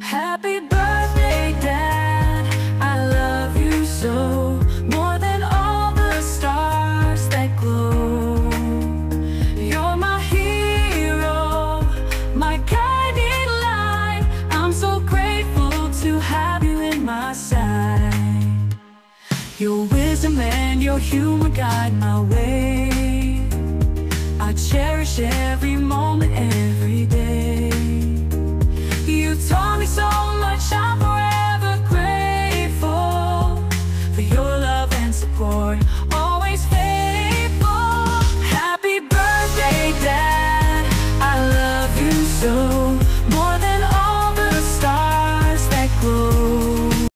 Happy birthday, Dad, I love you so, more than all the stars that glow. You're my hero, my guiding light. I'm so grateful to have you in my side. Your wisdom and your humor guide my way. I cherish every moment, every day. You taught me so much, I'm forever grateful for your love and support.